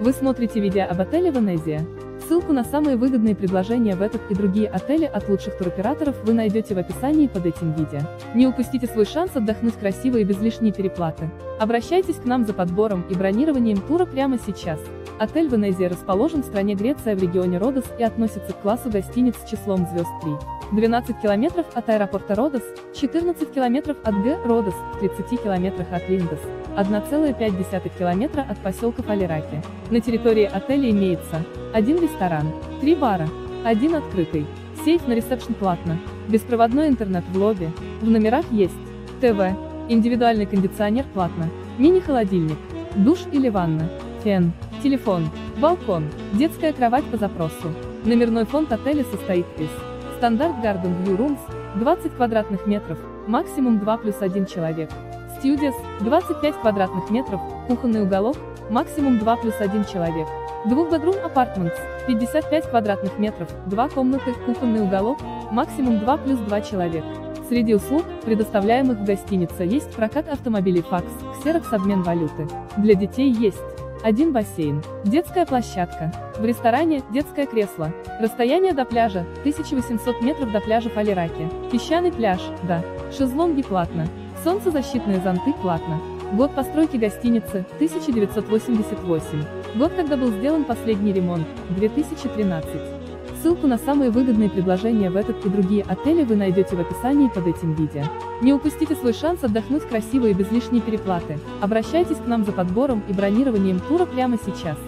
Вы смотрите видео об отеле Венеция. Ссылку на самые выгодные предложения в этот и другие отели от лучших туроператоров вы найдете в описании под этим видео. Не упустите свой шанс отдохнуть красиво и без лишней переплаты. Обращайтесь к нам за подбором и бронированием тура прямо сейчас. Отель Венеция расположен в стране Греция в регионе Родос и относится к классу гостиниц с числом звезд 3. 12 километров от аэропорта Родос, 14 километров от Родос, 30 километрах от Линдос, 1,5 километра от поселка Фалераки. На территории отеля имеется 1 ресторан, 3 бара, 1 открытый, сейф на ресепшн платно, беспроводной интернет в лобби, в номерах есть ТВ, индивидуальный кондиционер платно, мини-холодильник, душ или ванна, фен, телефон, балкон, детская кровать по запросу. Номерной фонд отеля состоит из стандарт Garden View Rooms, 20 квадратных метров, максимум 2+1 человек. Стьюдис, 25 квадратных метров, кухонный уголок, максимум 2+1 человек. 2-bedroom apartments, 55 квадратных метров, 2 комнаты, кухонный уголок, максимум 2+2 человек. Среди услуг, предоставляемых в гостинице, есть прокат автомобилей, факс, ксерокс, обмен валюты. Для детей есть 1 бассейн, детская площадка, в ресторане детское кресло. Расстояние до пляжа 1800 метров до пляжа Полираки. Песчаный пляж, да. Шезлонги платно. Солнцезащитные зонты платно. Год постройки гостиницы 1988. Год, когда был сделан последний ремонт 2013. Ссылку на самые выгодные предложения в этот и другие отели вы найдете в описании под этим видео. Не упустите свой шанс отдохнуть красиво и без лишней переплаты. Обращайтесь к нам за подбором и бронированием тура прямо сейчас.